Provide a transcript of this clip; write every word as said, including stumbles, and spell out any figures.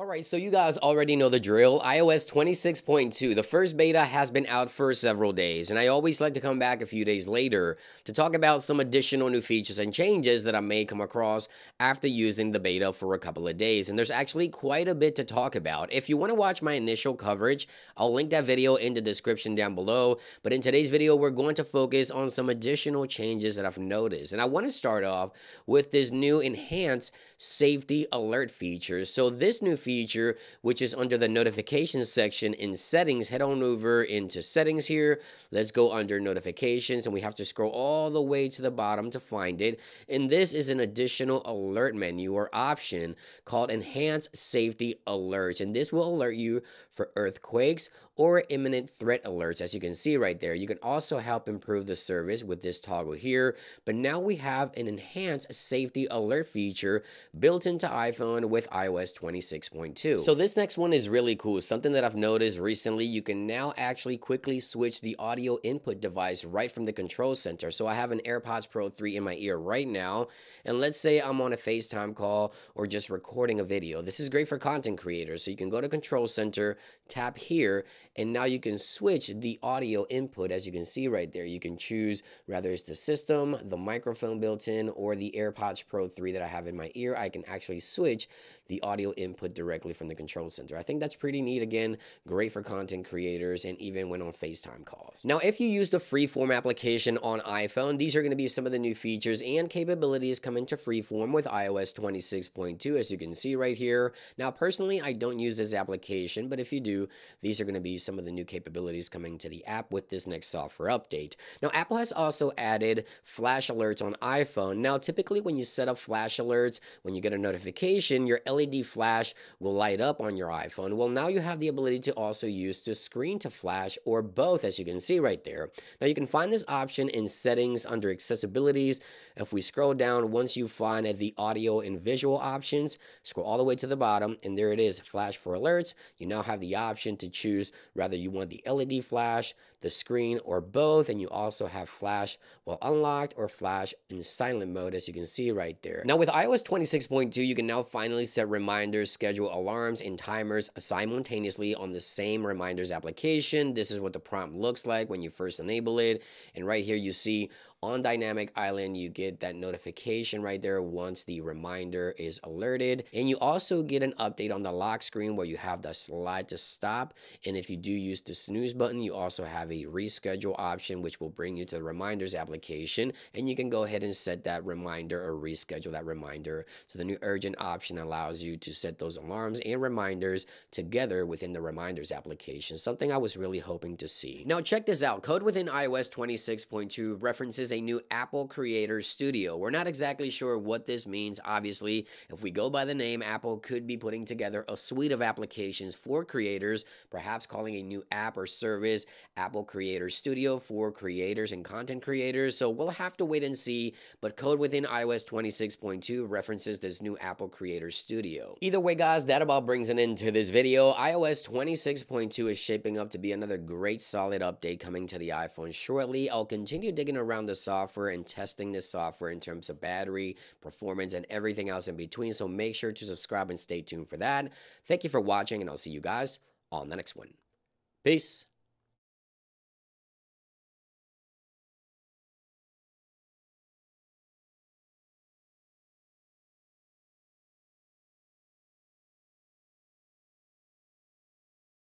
Alright, so you guys already know the drill. i O S twenty-six point two, the first beta has been out for several days, and I always like to come back a few days later to talk about some additional new features and changes that I may come across after using the beta for a couple of days, and there's actually quite a bit to talk about. If you want to watch my initial coverage, I'll link that video in the description down below, but in today's video, we're going to focus on some additional changes that I've noticed, and I want to start off with this new enhanced safety alert feature. So this new feature Feature, which is under the notifications section in settings. Head on over into settings here. Let's go under notifications, and we have to scroll all the way to the bottom to find it. And this is an additional alert menu or option called enhanced safety alerts, and this will alert you for earthquakes or imminent threat alerts. As you can see right there, you can also help improve the service with this toggle here. But now we have an enhanced safety alert feature built into iPhone with i O S twenty-six point two. So this next one is really cool. Something that I've noticed recently, you can now actually quickly switch the audio input device right from the control center. So I have an AirPods Pro three in my ear right now, and let's say I'm on a FaceTime call or just recording a video. This is great for content creators. So you can go to control center, tap here, and now you can switch the audio input. As you can see right there, you can choose whether it's the system, the microphone built in, or the AirPods Pro three that I have in my ear. I can actually switch the audio input directly directly from the control center. I think that's pretty neat. Again, great for content creators and even when on FaceTime calls. Now, if you use the Freeform application on iPhone, these are going to be some of the new features and capabilities coming to Freeform with i O S twenty-six point two, as you can see right here. Now, personally, I don't use this application, but if you do, these are going to be some of the new capabilities coming to the app with this next software update. Now, Apple has also added flash alerts on iPhone. Now, typically when you set up flash alerts, when you get a notification, your L E D flash will light up on your iPhone. Well, now you have the ability to also use the screen to flash or both, as you can see right there. Now you can find this option in settings under accessibilities. If we scroll down, once you find the audio and visual options, scroll all the way to the bottom, and there it is, flash for alerts. You now have the option to choose whether you want the L E D flash, the screen, or both, and you also have flash while unlocked or flash in silent mode, as you can see right there. Now with i O S twenty-six point two, you can now finally set reminders, schedule alarms, and timers simultaneously on the same reminders application. This is what the prompt looks like when you first enable it, and right here you see on Dynamic Island, you get that notification right there once the reminder is alerted. And you also get an update on the lock screen where you have the slide to stop. And if you do use the snooze button, you also have a reschedule option, which will bring you to the reminders application. And you can go ahead and set that reminder or reschedule that reminder. So the new urgent option allows you to set those alarms and reminders together within the reminders application, something I was really hoping to see. Now check this out. Code within i O S twenty-six point two references a new Apple Creator Studio. We're not exactly sure what this means. Obviously, if we go by the name, Apple could be putting together a suite of applications for creators, perhaps calling a new app or service Apple Creator Studio for creators and content creators. So we'll have to wait and see, but code within i O S twenty-six point two references this new Apple Creator Studio. Either way, guys, that about brings an end to this video. i O S twenty-six point two is shaping up to be another great solid update coming to the iPhone shortly. I'll continue digging around the software and testing this software in terms of battery, performance, and everything else in between. So make sure to subscribe and stay tuned for that. Thank you for watching, and I'll see you guys on the next one. Peace.